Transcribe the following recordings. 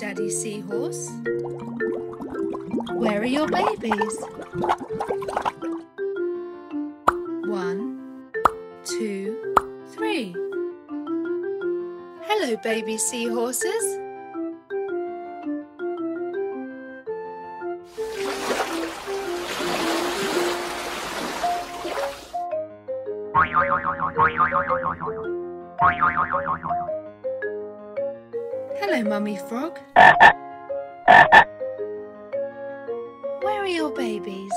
Daddy Seahorse. Where are your babies? 1, 2, 3. Hello, baby seahorses. Hello, Mummy Frog. Where are your babies?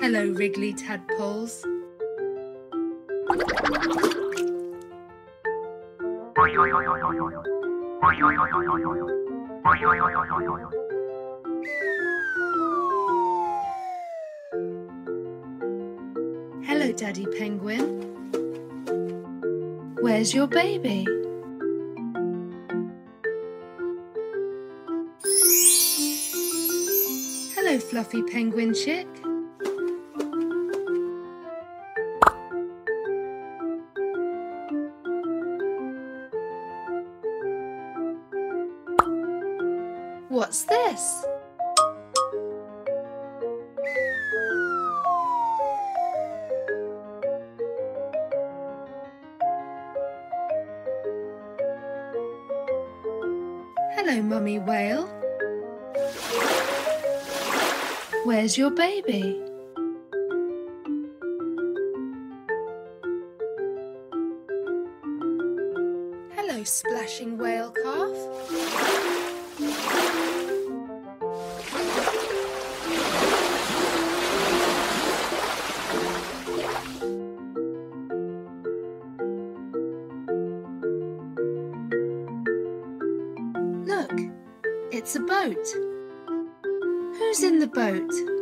Hello, Wriggly Tadpoles. Hello, Daddy Penguin. Where's your baby? Hello, Fluffy Penguin Chick. What's this? Hello, Mummy Whale. Where's your baby? Hello, Splashing Whale Calf. Look, it's a boat. Who's in the boat?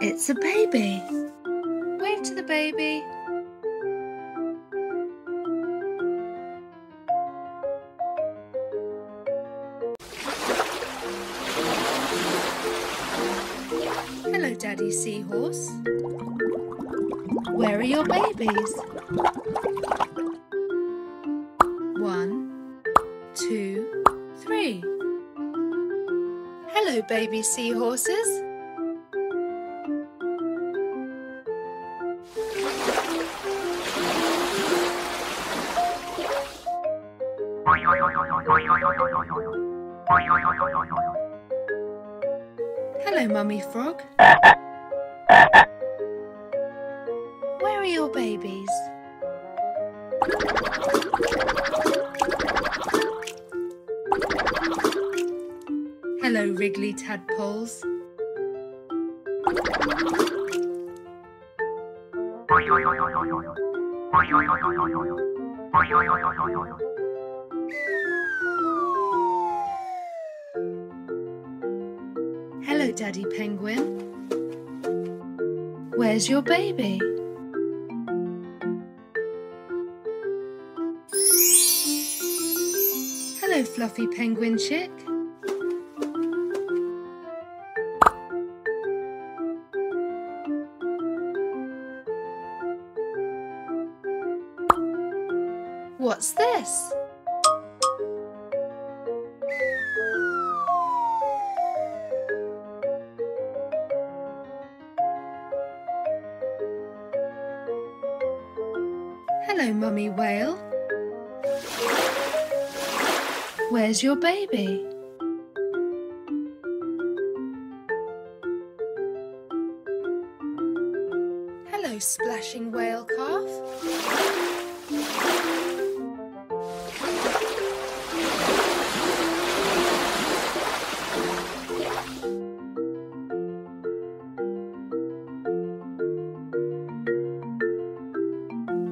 It's a baby. Wave to the baby. Hello, Daddy Seahorse. Where are your babies? 1, 2, 3. Hello, baby seahorses. Hello, Mummy Frog. Where are your babies? Hello, Wriggly Tadpoles. Hello, Daddy Penguin. Where's your baby? Hello, Fluffy Penguin Chick. What's this? Hello, Mummy Whale. Where's your baby? Hello, Splashing Whale Calf.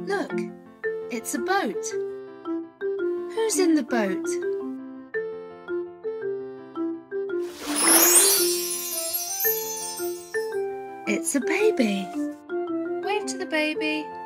Look, it's a boat. Who's in the boat? It's a baby. Wave to the baby.